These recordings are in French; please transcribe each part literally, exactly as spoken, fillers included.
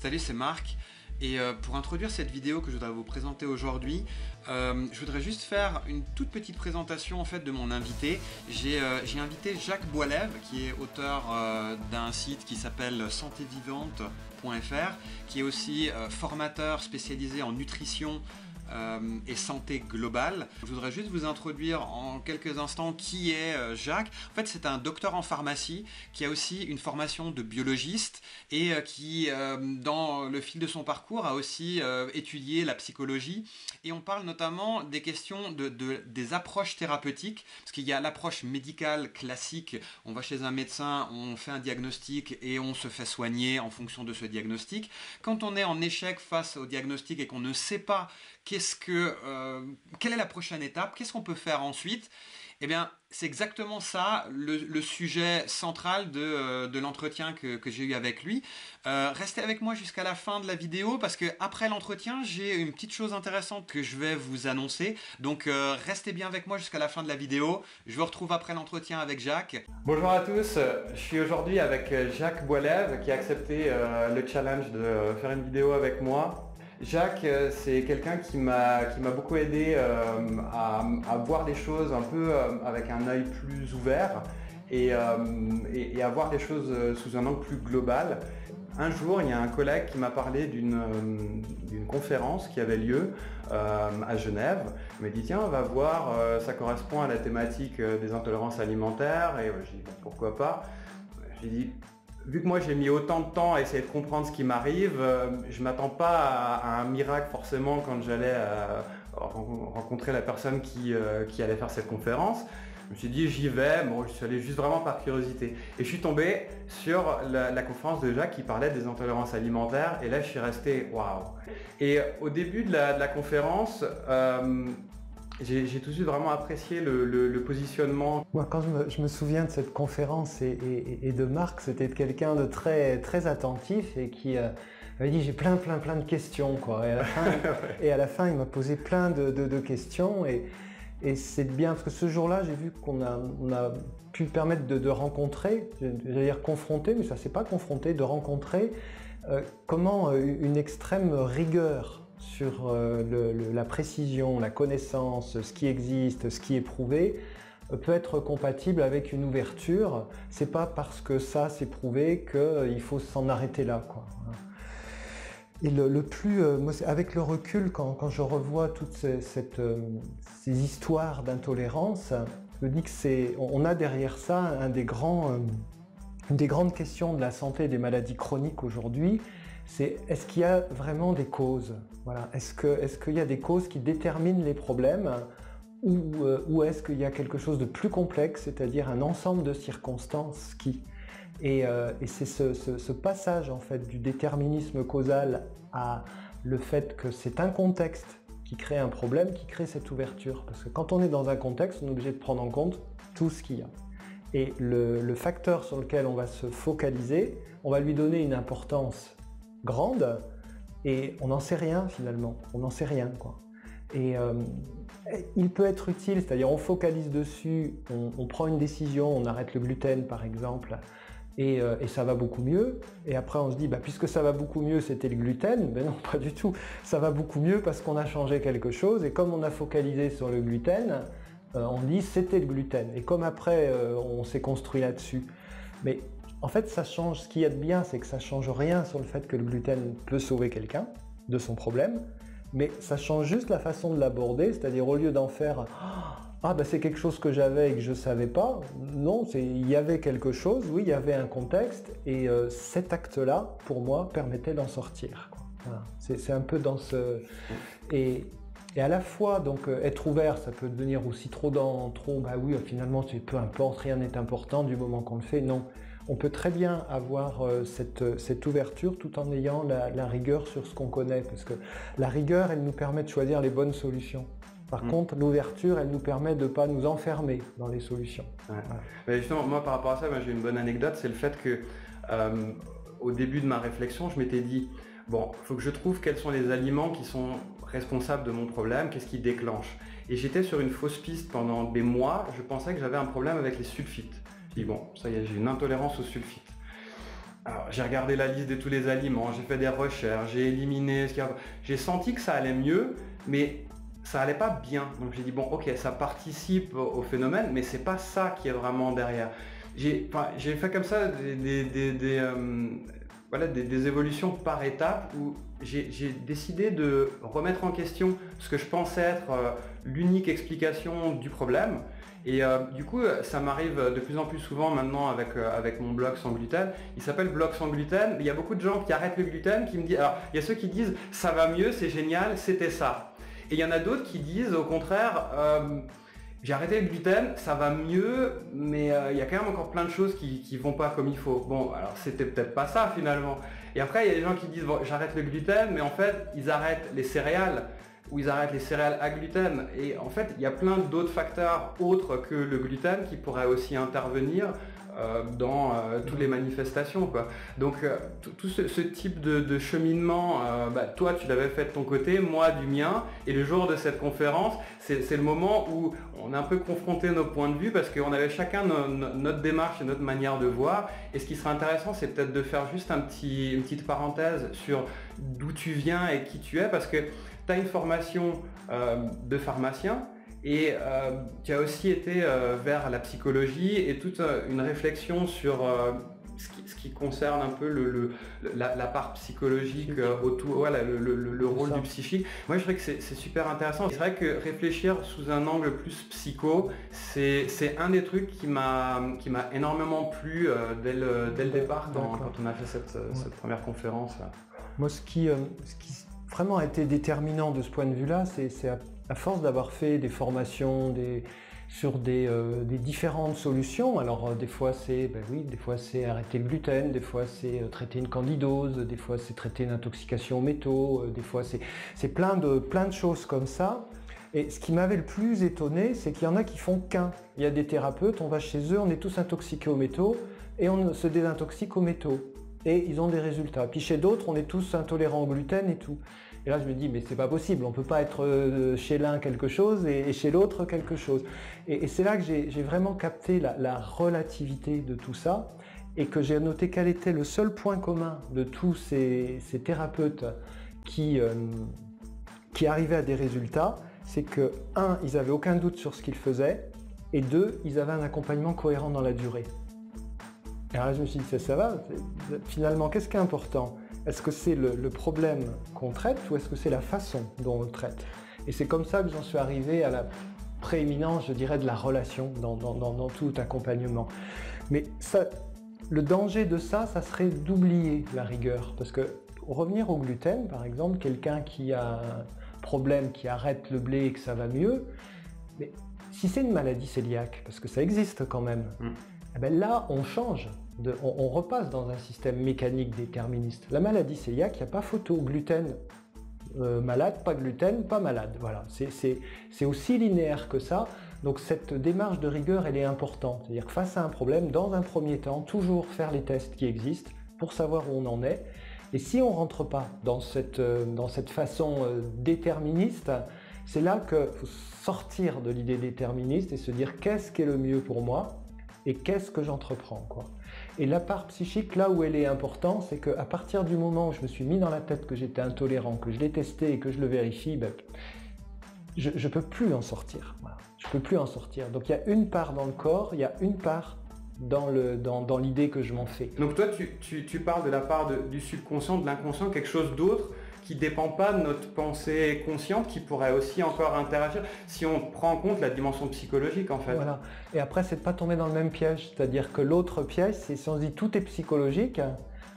Salut, c'est Marc. Et pour introduire cette vidéo que je voudrais vous présenter aujourd'hui, euh, je voudrais juste faire une toute petite présentation en fait de mon invité. J'ai euh, invité Jacques Boislève, qui est auteur euh, d'un site qui s'appelle santé vivante point F R, qui est aussi euh, formateur spécialisé en nutrition euh, et santé globale. Je voudrais juste vous introduire en quelques instants qui est euh, Jacques. En fait, c'est un docteur en pharmacie qui a aussi une formation de biologiste et euh, qui, euh, dans le fil de son parcours, a aussi euh, étudié la psychologie, et on parle notamment des questions de, de, des approches thérapeutiques, parce qu'il y a l'approche médicale classique, on va chez un médecin, on fait un diagnostic et on se fait soigner en fonction de ce diagnostic. Quand on est en échec face au diagnostic et qu'on ne sait pas qu'est-ce que, euh, quelle est la prochaine étape, qu'est-ce qu'on peut faire ensuite, eh bien c'est exactement ça le, le sujet central de, de l'entretien que, que j'ai eu avec lui. Euh, restez avec moi jusqu'à la fin de la vidéo, parce que après l'entretien, j'ai une petite chose intéressante que je vais vous annoncer. Donc euh, restez bien avec moi jusqu'à la fin de la vidéo. Je vous retrouve après l'entretien avec Jacques. Bonjour à tous, je suis aujourd'hui avec Jacques Boislève, qui a accepté euh, le challenge de faire une vidéo avec moi. Jacques, c'est quelqu'un qui m'a qui m'a beaucoup aidé euh, à, à voir les choses un peu euh, avec un œil plus ouvert et, euh, et, et à voir les choses sous un angle plus global. Un jour, il y a un collègue qui m'a parlé d'une d'une conférence qui avait lieu euh, à Genève. Il m'a dit, tiens, on va voir, euh, ça correspond à la thématique des intolérances alimentaires. Et euh, j'ai dit, pourquoi pas. J'ai dit, vu que moi j'ai mis autant de temps à essayer de comprendre ce qui m'arrive, euh, je m'attends pas à, à un miracle forcément quand j'allais euh, rencontrer la personne qui, euh, qui allait faire cette conférence. Je me suis dit, j'y vais, bon, je suis allé juste vraiment par curiosité. Et je suis tombé sur la, la conférence de Jacques qui parlait des intolérances alimentaires, et là je suis resté waouh. Et au début de la, de la conférence, euh, j'ai tout de suite vraiment apprécié le, le, le positionnement. Moi, quand je me, je me souviens de cette conférence et, et, et de Marc, c'était quelqu'un de très, très attentif et qui euh, avait dit, j'ai plein, plein, plein de questions, quoi. Et à la fin, et à la fin il m'a posé plein de, de, de questions. Et, et c'est bien, parce que ce jour-là, j'ai vu qu'on a, on a pu permettre de, de rencontrer, j'allais dire confronter, mais ça c'est pas confronter, de rencontrer euh, comment euh, une extrême rigueur sur euh, le, le, la précision, la connaissance, ce qui existe, ce qui est prouvé, euh, peut être compatible avec une ouverture. C'est pas parce que ça c'est prouvé qu'il euh, faut s'en arrêter là, quoi. Et le, le plus, euh, moi, avec le recul, quand, quand je revois toutes ces, cette, euh, ces histoires d'intolérance, je me dis que c'est, on a derrière ça un des grands, euh, une des grandes questions de la santé et des maladies chroniques aujourd'hui. C'est, est-ce qu'il y a vraiment des causes? Voilà. Est-ce que, est-ce qu'il y a des causes qui déterminent les problèmes, ou, euh, ou est-ce qu'il y a quelque chose de plus complexe, c'est-à-dire un ensemble de circonstances qui... Et, euh, et c'est ce, ce, ce passage en fait du déterminisme causal à le fait que c'est un contexte qui crée un problème, qui crée cette ouverture. Parce que quand on est dans un contexte, on est obligé de prendre en compte tout ce qu'il y a. Et le, le facteur sur lequel on va se focaliser, on va lui donner une importance grande, et on n'en sait rien finalement, on n'en sait rien, quoi. Et euh, il peut être utile, c'est-à-dire on focalise dessus, on, on prend une décision, on arrête le gluten par exemple, et, euh, et ça va beaucoup mieux, et après on se dit, bah, puisque ça va beaucoup mieux, c'était le gluten, ben non, pas du tout, ça va beaucoup mieux parce qu'on a changé quelque chose, et comme on a focalisé sur le gluten, euh, on dit c'était le gluten, et comme après euh, on s'est construit là-dessus. Mais en fait, ça change, ce qu'il y a de bien, c'est que ça ne change rien sur le fait que le gluten peut sauver quelqu'un de son problème, mais ça change juste la façon de l'aborder, c'est-à-dire au lieu d'en faire « Ah, ben c'est quelque chose que j'avais et que je ne savais pas », non, il y avait quelque chose, oui, il y avait un contexte, et euh, cet acte-là, pour moi, permettait d'en sortir. Voilà. C'est un peu dans ce... Et, et à la fois, donc, être ouvert, ça peut devenir aussi trop dans... trop, bah oui, finalement, c'est peu importe, rien n'est important du moment qu'on le fait, non. On peut très bien avoir euh, cette, cette ouverture tout en ayant la, la rigueur sur ce qu'on connaît, parce que la rigueur, elle nous permet de choisir les bonnes solutions. Par mmh. contre, l'ouverture, elle nous permet de ne pas nous enfermer dans les solutions. Ouais. Voilà. Mais justement, moi, par rapport à ça, j'ai une bonne anecdote, c'est le fait que, euh, au début de ma réflexion, je m'étais dit, bon, il faut que je trouve quels sont les aliments qui sont responsables de mon problème, qu'est-ce qui déclenche. Et j'étais sur une fausse piste pendant des mois, je pensais que j'avais un problème avec les sulfites. Bon, ça y est, j'ai une intolérance aux sulfites. j'ai regardé la liste de tous les aliments, j'ai fait des recherches, j'ai éliminé, j'ai senti que ça allait mieux, mais ça allait pas bien. Donc j'ai dit bon, ok, ça participe au phénomène, mais c'est pas ça qui est vraiment derrière. J'ai enfin, j'ai fait comme ça des, des, des, des euh, voilà, des, des évolutions par étapes où j'ai décidé de remettre en question ce que je pensais être euh, l'unique explication du problème. Et euh, du coup, ça m'arrive de plus en plus souvent maintenant avec, euh, avec mon blog sans gluten. Il s'appelle Blog sans gluten. Il y a beaucoup de gens qui arrêtent le gluten, qui me disent... Alors, il y a ceux qui disent « ça va mieux, c'est génial, c'était ça ». Et il y en a d'autres qui disent au contraire euh, « j'ai arrêté le gluten, ça va mieux, mais euh, il y a quand même encore plein de choses qui ne vont pas comme il faut ». Bon, alors c'était peut-être pas ça finalement. Et après, il y a des gens qui disent bon, « j'arrête le gluten », mais en fait, ils arrêtent les céréales. Où ils arrêtent les céréales à gluten. Et en fait, il y a plein d'autres facteurs autres que le gluten qui pourraient aussi intervenir euh, dans euh, toutes les manifestations, quoi. Donc, euh, tout ce, ce type de, de cheminement, euh, bah, toi, tu l'avais fait de ton côté, moi, du mien. Et le jour de cette conférence, c'est le moment où on a un peu confronté nos points de vue parce qu'on avait chacun no, no, notre démarche et notre manière de voir. Et ce qui serait intéressant, c'est peut-être de faire juste un petit, une petite parenthèse sur d'où tu viens et qui tu es, parce que tu as une formation euh, de pharmacien et euh, tu as aussi été euh, vers la psychologie et toute euh, une réflexion sur euh, ce, qui, ce qui concerne un peu le, le, la, la part psychologique, euh, autour, voilà, le, le, le rôle du psychique. Moi, je dirais que c'est super intéressant. C'est vrai que réfléchir sous un angle plus psycho, c'est un des trucs qui m'a énormément plu euh, dès, le, dès le départ quand, quand on a fait cette, ouais. cette première conférence. Là. Moi, ce qui... Euh, ce qui... vraiment a été déterminant de ce point de vue-là, c'est à, à force d'avoir fait des formations des, sur des, euh, des différentes solutions. Alors euh, des fois c'est ben oui, des fois c'est arrêter le gluten, des fois c'est euh, traiter une candidose, des fois c'est traiter une intoxication aux métaux, euh, des fois c'est plein de, plein de choses comme ça. Et ce qui m'avait le plus étonné, c'est qu'il y en a qui font qu'un. Il y a des thérapeutes, on va chez eux, on est tous intoxiqués aux métaux et on se désintoxique aux métaux. Et ils ont des résultats. Puis chez d'autres, on est tous intolérants au gluten et tout. Et là, je me dis, mais c'est pas possible, on peut pas être chez l'un quelque chose et chez l'autre quelque chose. Et, et c'est là que j'ai vraiment capté la, la relativité de tout ça et que j'ai noté quel était le seul point commun de tous ces, ces thérapeutes qui, euh, qui arrivaient à des résultats, c'est que, un, ils n'avaient aucun doute sur ce qu'ils faisaient, et deux, ils avaient un accompagnement cohérent dans la durée. Alors là, je me suis dit, ça, ça va, finalement, qu'est-ce qui est important? Est-ce que c'est le, le problème qu'on traite ou est-ce que c'est la façon dont on le traite? Et c'est comme ça que j'en suis arrivé à la prééminence, je dirais, de la relation dans, dans, dans, dans tout accompagnement. Mais ça, le danger de ça, ça serait d'oublier la rigueur. Parce que revenir au gluten, par exemple, quelqu'un qui a un problème, qui arrête le blé et que ça va mieux, mais si c'est une maladie cœliaque, parce que ça existe quand même, mmh. Eh bien là, on change, de, on, on repasse dans un système mécanique déterministe. La maladie cœliaque, il n'y a pas photo, gluten euh, malade, pas gluten, pas malade. Voilà, c'est aussi linéaire que ça. Donc cette démarche de rigueur, elle est importante. C'est-à-dire que face à un problème, dans un premier temps, toujours faire les tests qui existent pour savoir où on en est. Et si on ne rentre pas dans cette, dans cette façon déterministe, c'est là qu'il faut sortir de l'idée déterministe et se dire qu'est-ce qui est le mieux pour moi ? Et qu'est-ce que j'entreprends, quoi. Et la part psychique, là où elle est importante, c'est qu'à partir du moment où je me suis mis dans la tête que j'étais intolérant, que je l'ai testé et que je le vérifie, ben, je ne peux plus en sortir. Voilà. Je peux plus en sortir. Donc il y a une part dans le corps, il y a une part dans l'idée dans, dans que je m'en fais. Donc toi, tu, tu, tu parles de la part de, du subconscient, de l'inconscient, quelque chose d'autre qui ne dépend pas de notre pensée consciente, qui pourrait aussi encore interagir si on prend en compte la dimension psychologique en fait. Voilà. Et après, c'est de ne pas tomber dans le même piège. C'est-à-dire que l'autre piège, c'est si on se dit tout est psychologique,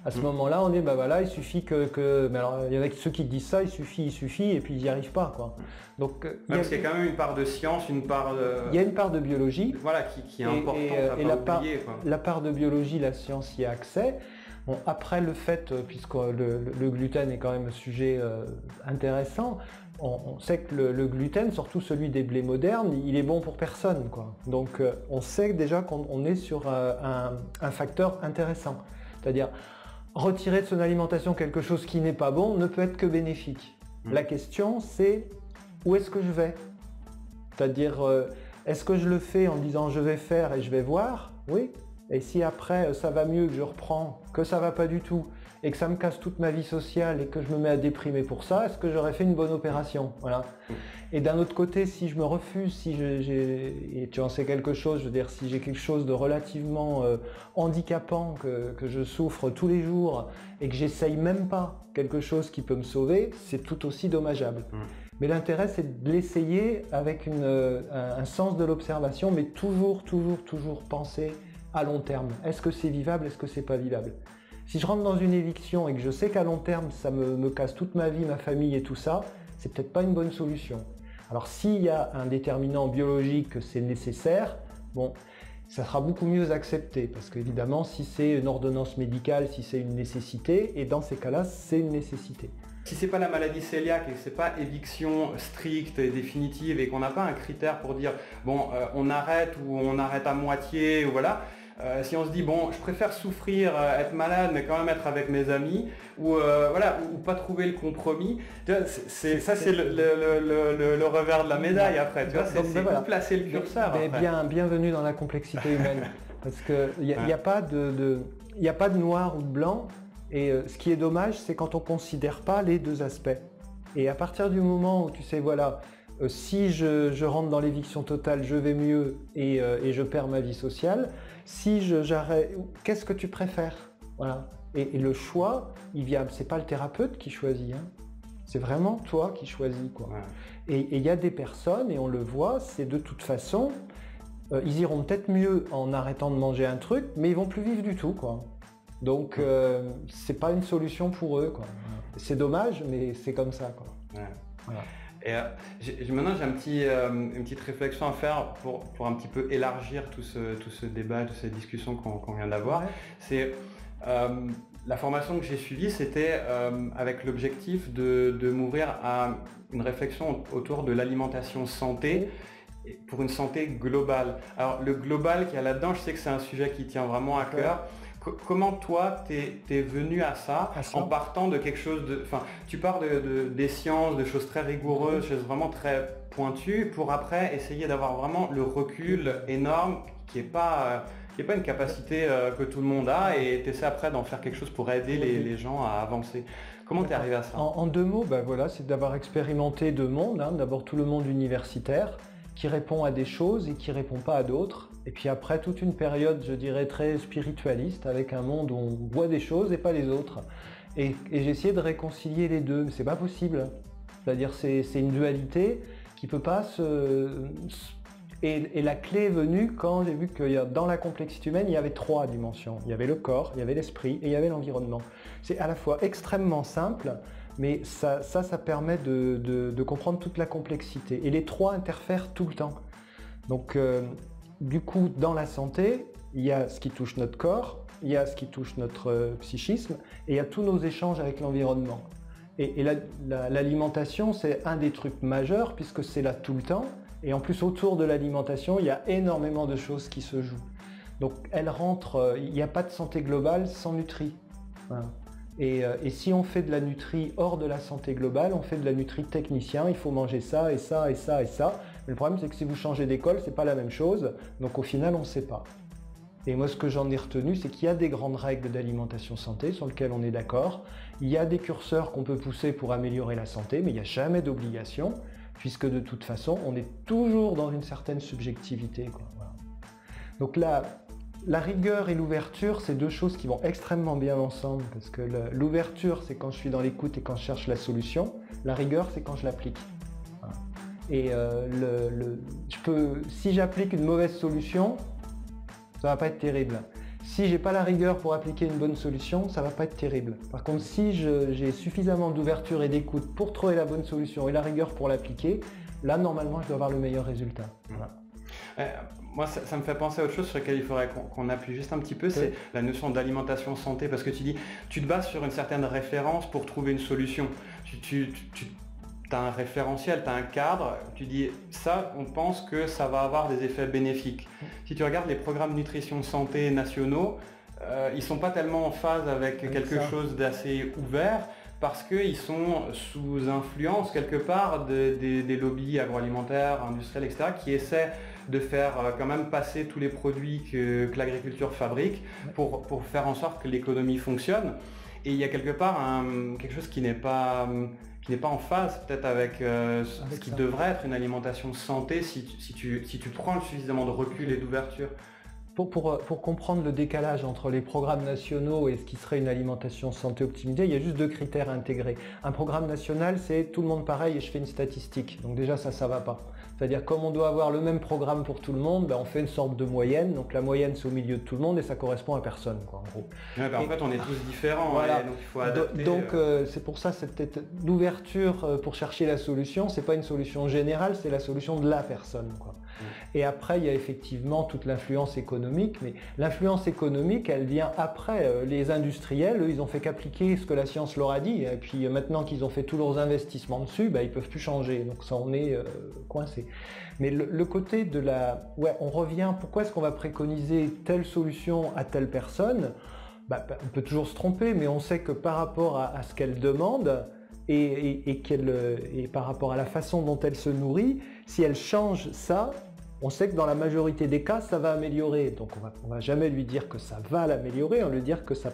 à ce mmh. moment-là, on dit bah voilà, il suffit que... que... Mais alors, il y en a ceux qui disent ça, il suffit, il suffit, et puis ils n'y arrivent pas, quoi. Donc, ouais, il y a... Parce qu'il y a quand même une part de science, une part de... Il y a une part de biologie. Voilà, qui, qui est importante à et pas la oublier, part, quoi. La part de biologie, la science y a accès. Bon, après le fait, puisque le, le gluten est quand même un sujet euh, intéressant, on, on sait que le, le gluten, surtout celui des blés modernes, il est bon pour personne, quoi. Donc euh, on sait déjà qu'on est sur euh, un, un facteur intéressant. C'est-à-dire, retirer de son alimentation quelque chose qui n'est pas bon ne peut être que bénéfique. Mmh. La question, c'est où est-ce que je vais? C'est-à-dire, euh, est-ce que je le fais en disant je vais faire et je vais voir? Oui. et si après ça va mieux, que je reprends, que ça va pas du tout, et que ça me casse toute ma vie sociale et que je me mets à déprimer pour ça, est-ce que j'aurais fait une bonne opération? Voilà. Et d'un autre côté, si je me refuse, si j'ai, et tu en sais quelque chose, je veux dire, si j'ai quelque chose de relativement euh, handicapant, que, que je souffre tous les jours, et que j'essaye même pas quelque chose qui peut me sauver, c'est tout aussi dommageable. Mmh. Mais l'intérêt, c'est de l'essayer avec une, euh, un sens de l'observation, mais toujours, toujours, toujours penser à long terme. Est-ce que c'est vivable? Est-ce que c'est pas vivable? Si je rentre dans une éviction et que je sais qu'à long terme, ça me, me casse toute ma vie, ma famille et tout ça, c'est peut-être pas une bonne solution. Alors, s'il y a un déterminant biologique, c'est nécessaire, bon, ça sera beaucoup mieux accepté, parce qu'évidemment, si c'est une ordonnance médicale, si c'est une nécessité, et dans ces cas-là, c'est une nécessité. Si c'est pas la maladie cœliaque et que c'est pas éviction stricte et définitive et qu'on n'a pas un critère pour dire bon euh, on arrête ou on arrête à moitié ou voilà, euh, si on se dit bon je préfère souffrir, euh, être malade mais quand même être avec mes amis ou euh, voilà ou, ou pas trouver le compromis, tu vois, c'est ça c'est le, le, le, le revers de la médaille après, tu vois, c'est voilà. Où placer le curseur. Mais, mais bien, bienvenue dans la complexité humaine parce que il n'y a, ouais. y a pas de, de, y a pas de noir ou de blanc. Et ce qui est dommage, c'est quand on ne considère pas les deux aspects. Et à partir du moment où tu sais, voilà, euh, si je, je rentre dans l'éviction totale, je vais mieux et, euh, et je perds ma vie sociale. Si j'arrête, qu'est-ce que tu préfères? Voilà. Et, et le choix, il vient, c'est pas le thérapeute qui choisit, hein. C'est vraiment toi qui choisis, quoi. Ouais. Et il y a des personnes, et on le voit, c'est de toute façon, euh, ils iront peut-être mieux en arrêtant de manger un truc, mais ils vont plus vivre du tout, quoi. Donc, euh, c'est pas une solution pour eux, quoi. C'est dommage, mais c'est comme ça, quoi. Ouais. Voilà. Et euh, maintenant, j'ai un petit, euh, une petite réflexion à faire pour, pour un petit peu élargir tout ce, tout ce débat, toute cette discussion qu'on qu'on vient d'avoir. Ouais. C'est euh, la formation que j'ai suivie, c'était euh, avec l'objectif de, de m'ouvrir à une réflexion autour de l'alimentation santé. Ouais. Pour une santé globale. Alors, le global qu'il y a là-dedans, je sais que c'est un sujet qui tient vraiment à cœur. Ouais. Comment toi, t'es, t'es venu à ça, à ça en partant de quelque chose de... Enfin, tu pars de, de, des sciences, de choses très rigoureuses, choses vraiment très pointues, pour après essayer d'avoir vraiment le recul énorme qui n'est pas... Euh, qui n'est pas une capacité euh, que tout le monde a et tu essaies après d'en faire quelque chose pour aider les, les gens à avancer. Comment t'es arrivé à ça? En, en deux mots, ben voilà, c'est d'avoir expérimenté deux mondes. Hein. D'abord tout le monde universitaire, qui répond à des choses et qui répond pas à d'autres. Et puis après, toute une période, je dirais, très spiritualiste, avec un monde où on voit des choses et pas les autres. Et, et j'ai essayé de réconcilier les deux, mais c'est pas possible. C'est-à-dire, c'est une dualité qui peut pas se... Et, et la clé est venue quand j'ai vu que dans la complexité humaine, il y avait trois dimensions. Il y avait le corps, il y avait l'esprit et il y avait l'environnement. C'est à la fois extrêmement simple, mais ça, ça, ça permet de, de, de comprendre toute la complexité. Et les trois interfèrent tout le temps. Donc, euh, du coup, dans la santé, il y a ce qui touche notre corps, il y a ce qui touche notre euh, psychisme, et il y a tous nos échanges avec l'environnement. Et, et l'alimentation, la, la, c'est un des trucs majeurs, puisque c'est là tout le temps. Et en plus, autour de l'alimentation, il y a énormément de choses qui se jouent. Donc, elle rentre... Euh, il n'y a pas de santé globale sans nutri. Voilà. Et, et si on fait de la nutri hors de la santé globale, on fait de la nutri technicien, il faut manger ça et ça et ça et ça. Mais le problème c'est que si vous changez d'école, c'est pas la même chose, donc au final on ne sait pas. Et moi ce que j'en ai retenu, c'est qu'il y a des grandes règles d'alimentation santé sur lesquelles on est d'accord, il y a des curseurs qu'on peut pousser pour améliorer la santé, mais il n'y a jamais d'obligation, puisque de toute façon on est toujours dans une certaine subjectivité, quoi. Voilà. Donc là, la rigueur et l'ouverture, c'est deux choses qui vont extrêmement bien ensemble, parce que l'ouverture, c'est quand je suis dans l'écoute et quand je cherche la solution. La rigueur, c'est quand je l'applique. Voilà. Et euh, le, le, je peux, si j'applique une mauvaise solution, ça va pas être terrible. Si j'ai pas la rigueur pour appliquer une bonne solution, ça va pas être terrible. Par contre, si j'ai suffisamment d'ouverture et d'écoute pour trouver la bonne solution et la rigueur pour l'appliquer, là, normalement, je dois avoir le meilleur résultat. Voilà. Euh, moi ça, ça me fait penser à autre chose sur laquelle il faudrait qu'on qu'on appuie juste un petit peu, c'est oui. La notion d'alimentation santé, parce que tu dis, tu te bases sur une certaine référence pour trouver une solution, tu, tu, tu, tu as un référentiel, tu as un cadre, tu dis ça, on pense que ça va avoir des effets bénéfiques. Oui. Si tu regardes les programmes nutrition santé nationaux, euh, ils sont pas tellement en phase avec, avec quelque ça. chose d'assez ouvert, parce qu'ils sont sous influence quelque part de, des, des lobbies agroalimentaires, industriels, et cetera, qui essaient de faire euh, quand même passer tous les produits que, que l'agriculture fabrique pour, pour faire en sorte que l'économie fonctionne. Et il y a quelque part un, quelque chose qui n'est pas, qui n'est pas en phase peut-être avec, euh, avec ce qui ça. devrait être une alimentation santé si tu, si tu, si tu prends suffisamment de recul et d'ouverture. Pour, pour, pour comprendre le décalage entre les programmes nationaux et ce qui serait une alimentation santé optimisée, il y a juste deux critères à intégrer. Un programme national, c'est tout le monde pareil et je fais une statistique. Donc déjà, ça, ça va pas. C'est-à-dire, comme on doit avoir le même programme pour tout le monde, ben on fait une sorte de moyenne. Donc la moyenne, c'est au milieu de tout le monde et ça correspond à personne, quoi, en gros. Ouais, ben en et, fait, on est tous différents. Voilà. Ouais, donc, il faut adapter. Donc euh, c'est pour ça, c'est peut-être l'ouverture pour chercher la solution. C'est pas une solution générale, c'est la solution de la personne, quoi. Mmh. Et après, il y a effectivement toute l'influence économique. Mais l'influence économique, elle vient après. Les industriels, eux, ils ont fait qu'appliquer ce que la science leur a dit. Et puis maintenant qu'ils ont fait tous leurs investissements dessus, bah, ils peuvent plus changer. Donc ça, on est euh, coincé. Mais le, le côté de la... Ouais, on revient. Pourquoi est-ce qu'on va préconiser telle solution à telle personne? bah, bah, On peut toujours se tromper, mais on sait que par rapport à, à ce qu'elle demande... Et, et, et, qu'elle, et par rapport à la façon dont elle se nourrit, si elle change ça... On sait que dans la majorité des cas, ça va améliorer. Donc on va, on va jamais lui dire que ça va l'améliorer, on va lui dire que ça a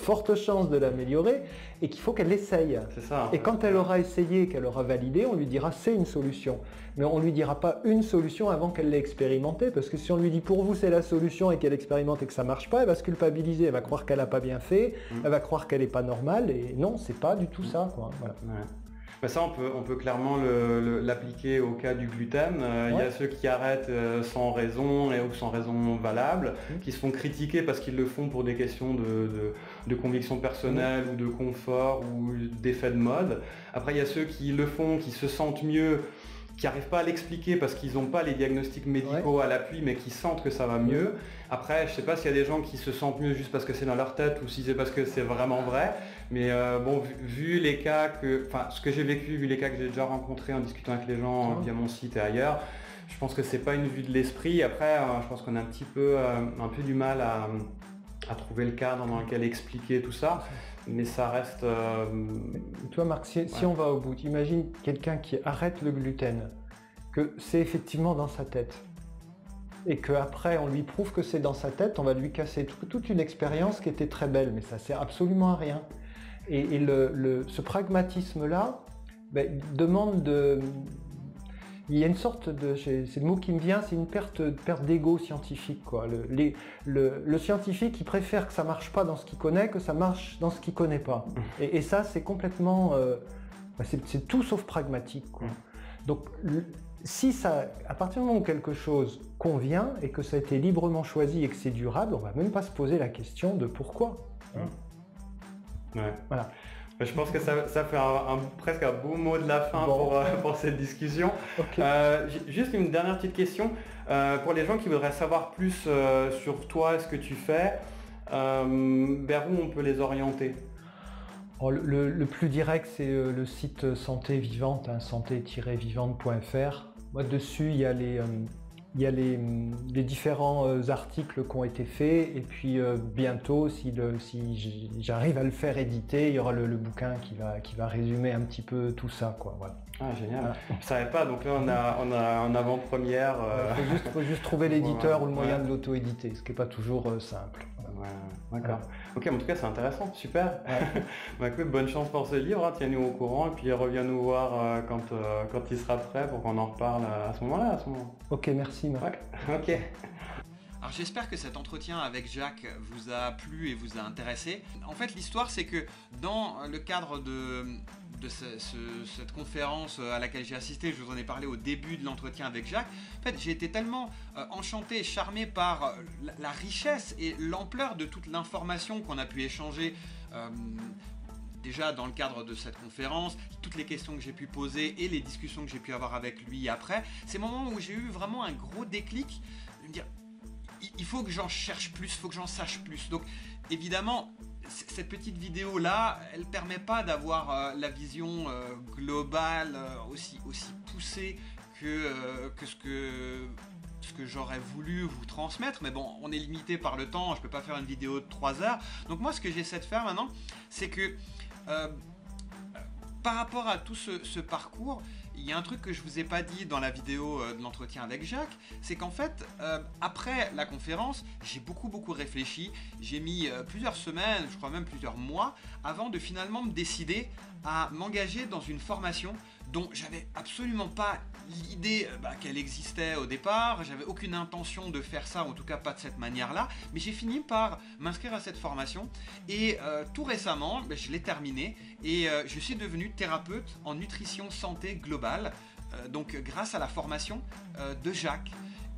forte chance de l'améliorer et qu'il faut qu'elle essaye. C'est ça, et quand elle aura essayé, qu'elle aura validé, on lui dira c'est une solution. Mais on lui dira pas une solution avant qu'elle l'ait expérimentée, parce que si on lui dit pour vous c'est la solution et qu'elle expérimente et que ça marche pas, elle va se culpabiliser, elle va croire qu'elle a pas bien fait, mmh. elle va croire qu'elle est pas normale et non, c'est pas du tout ça, quoi. Voilà. Ouais. Ben ça, on peut, on peut clairement l'appliquer au cas du gluten. Euh, ouais. Il y a ceux qui arrêtent euh, sans raison et, ou sans raison non valable, mmh. qui se font critiquer parce qu'ils le font pour des questions de, de, de conviction personnelle mmh. ou de confort ou d'effet de mode. Après, il y a ceux qui le font, qui se sentent mieux, qui n'arrivent pas à l'expliquer parce qu'ils n'ont pas les diagnostics médicaux ouais. à l'appui, mais qui sentent que ça va mieux. Après, je sais pas s'il y a des gens qui se sentent mieux juste parce que c'est dans leur tête ou si c'est parce que c'est vraiment vrai. Mais euh, bon, vu, vu les cas que, enfin, ce que j'ai vécu, vu les cas que j'ai déjà rencontrés en discutant avec les gens ouais. via mon site et ailleurs, je pense que c'est pas une vue de l'esprit. Après, euh, je pense qu'on a un petit peu, euh, un peu du mal à, à trouver le cadre dans lequel expliquer tout ça. Mais ça reste... Euh... Toi Marc, si, ouais. si on va au bout, imagine quelqu'un qui arrête le gluten, que c'est effectivement dans sa tête, et qu'après on lui prouve que c'est dans sa tête, on va lui casser tout, toute une expérience qui était très belle, mais ça sert absolument à rien. Et, et le, le, ce pragmatisme-là ben, demande de... Il y a une sorte de, c'est le mot qui me vient, c'est une perte, perte d'ego scientifique, quoi. Le, les, le, le scientifique, il préfère que ça marche pas dans ce qu'il connaît, que ça marche dans ce qu'il connaît pas. Et, et ça, c'est complètement, euh, c'est tout sauf pragmatique, quoi. Donc, le, si ça, à partir du moment où quelque chose convient et que ça a été librement choisi et que c'est durable, on va même pas se poser la question de pourquoi. Ouais. Voilà. Je pense que ça, ça fait un, un, presque un beau mot de la fin bon. pour, euh, pour cette discussion. Okay. Euh, juste une dernière petite question. Euh, pour les gens qui voudraient savoir plus euh, sur toi et ce que tu fais, euh, vers où on peut les orienter? Alors, le, le plus direct, c'est le site Santé Vivante, hein, santé vivante point F R. Moi, dessus, il y a les... Euh, Il y a les, les différents articles qui ont été faits et puis euh, bientôt, si, si j'arrive à le faire éditer, il y aura le, le bouquin qui va, qui va résumer un petit peu tout ça, quoi. Voilà. Ah, génial. Voilà. Je ne savais pas, donc là on a, on a en avant-première... Euh... Il faut, faut juste trouver l'éditeur ouais, ou le moyen ouais. de l'auto-éditer, ce qui n'est pas toujours euh, simple. Ouais, d'accord. Ouais. Ok, en tout cas c'est intéressant, super. Ouais. bah, écoute, bonne chance pour ce livre, hein. Tiens-nous au courant et puis reviens nous voir euh, quand, euh, quand il sera prêt pour qu'on en reparle à ce moment-là. Moment. Ok, merci Marc. Ok. Alors j'espère que cet entretien avec Jacques vous a plu et vous a intéressé. En fait l'histoire c'est que dans le cadre de, de ce, ce, cette conférence à laquelle j'ai assisté, je vous en ai parlé au début de l'entretien avec Jacques, en fait j'ai été tellement euh, enchanté et charmé par la, la richesse et l'ampleur de toute l'information qu'on a pu échanger euh, déjà dans le cadre de cette conférence, toutes les questions que j'ai pu poser et les discussions que j'ai pu avoir avec lui après. C'est le moment où j'ai eu vraiment un gros déclic, de me dire, il faut que j'en cherche plus, il faut que j'en sache plus. Donc évidemment, cette petite vidéo-là, elle ne permet pas d'avoir euh, la vision euh, globale euh, aussi, aussi poussée que, euh, que ce que... ce que j'aurais voulu vous transmettre, mais bon, on est limité par le temps, je peux pas faire une vidéo de trois heures, donc moi ce que j'essaie de faire maintenant, c'est que euh, par rapport à tout ce, ce parcours, il y a un truc que je vous ai pas dit dans la vidéo de l'entretien avec Jacques, c'est qu'en fait, euh, après la conférence, j'ai beaucoup beaucoup réfléchi, j'ai mis euh, plusieurs semaines, je crois même plusieurs mois, avant de finalement me décider à m'engager dans une formation dont j'avais absolument pas l'idée bah, qu'elle existait au départ, j'avais aucune intention de faire ça, en tout cas pas de cette manière-là, mais j'ai fini par m'inscrire à cette formation et euh, tout récemment, bah, je l'ai terminée et euh, je suis devenu thérapeute en nutrition santé globale, euh, donc grâce à la formation euh, de Jacques.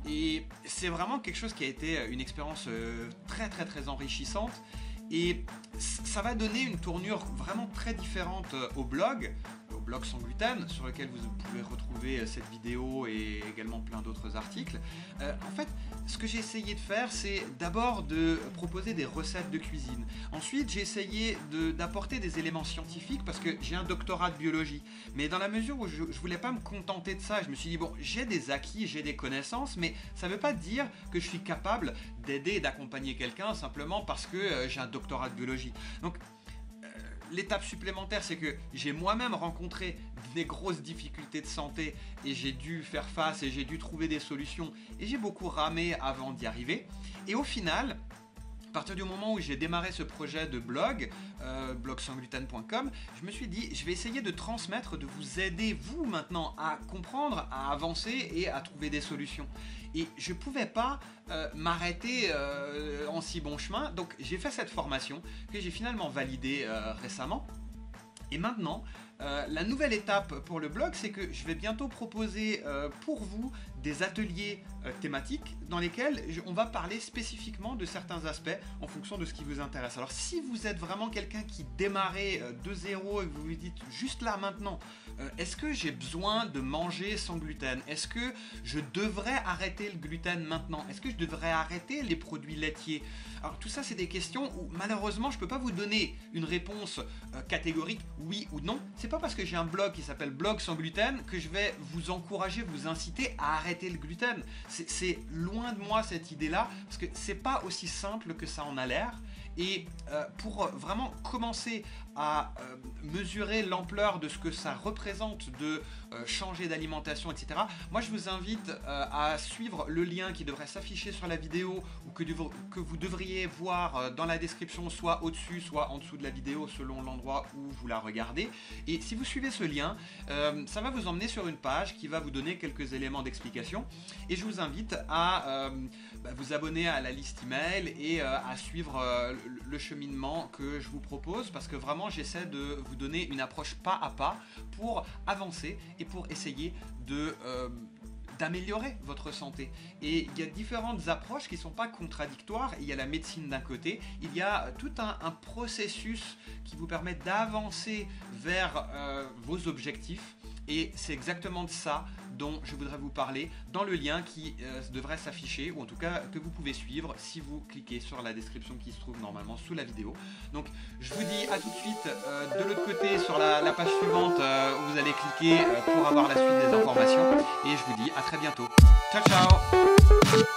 Et c'est vraiment quelque chose qui a été une expérience euh, très très très enrichissante. Et ça va donner une tournure vraiment très différente au blog, au blog sans gluten, sur lequel vous pouvez retrouver cette vidéo et également plein d'autres articles. Euh, en fait, ce que j'ai essayé de faire, c'est d'abord de proposer des recettes de cuisine. Ensuite, j'ai essayé d'apporter de, des éléments scientifiques parce que j'ai un doctorat de biologie. Mais dans la mesure où je ne voulais pas me contenter de ça, je me suis dit, bon, j'ai des acquis, j'ai des connaissances, mais ça ne veut pas dire que je suis capable d'aider et d'accompagner quelqu'un simplement parce que euh, j'ai un doctorat de biologie. Donc euh, l'étape supplémentaire, c'est que j'ai moi-même rencontré des grosses difficultés de santé et j'ai dû faire face et j'ai dû trouver des solutions et j'ai beaucoup ramé avant d'y arriver. Et au final, à partir du moment où j'ai démarré ce projet de blog, euh, blog sans gluten point com, je me suis dit, je vais essayer de transmettre, de vous aider vous maintenant à comprendre, à avancer et à trouver des solutions. Et je ne pouvais pas euh, m'arrêter euh, en si bon chemin, donc j'ai fait cette formation que j'ai finalement validée euh, récemment. Et maintenant, euh, la nouvelle étape pour le blog, c'est que je vais bientôt proposer euh, pour vous des ateliers euh, thématiques dans lesquels on va parler spécifiquement de certains aspects en fonction de ce qui vous intéresse. Alors si vous êtes vraiment quelqu'un qui démarrait euh, de zéro et que vous vous dites juste là maintenant, euh, est-ce que j'ai besoin de manger sans gluten? Est-ce que je devrais arrêter le gluten maintenant? Est-ce que je devrais arrêter les produits laitiers? Alors tout ça, c'est des questions où malheureusement, je ne peux pas vous donner une réponse euh, catégorique. Oui ou non, c'est pas parce que j'ai un blog qui s'appelle Blog sans gluten que je vais vous encourager, vous inciter à arrêter le gluten. C'est loin de moi cette idée-là, parce que c'est pas aussi simple que ça en a l'air. Et euh, pour vraiment commencer à euh, mesurer l'ampleur de ce que ça représente de euh, changer d'alimentation, et cetera, moi je vous invite euh, à suivre le lien qui devrait s'afficher sur la vidéo ou que, du, que vous devriez voir euh, dans la description, soit au-dessus, soit en dessous de la vidéo, selon l'endroit où vous la regardez. Et si vous suivez ce lien, euh, ça va vous emmener sur une page qui va vous donner quelques éléments d'explication. Et je vous invite à euh, bah, vous abonner à la liste email et euh, à suivre euh, le cheminement que je vous propose, parce que vraiment j'essaie de vous donner une approche pas à pas pour avancer et pour essayer de euh, d'améliorer votre santé. Et il y a différentes approches qui ne sont pas contradictoires. Il y a la médecine d'un côté, il y a tout un, un processus qui vous permet d'avancer vers euh, vos objectifs. Et c'est exactement de ça dont je voudrais vous parler dans le lien qui euh, devrait s'afficher, ou en tout cas que vous pouvez suivre si vous cliquez sur la description qui se trouve normalement sous la vidéo. Donc je vous dis à tout de suite euh, de l'autre côté sur la, la page suivante euh, où vous allez cliquer euh, pour avoir la suite des informations. Et je vous dis à très bientôt. Ciao ciao.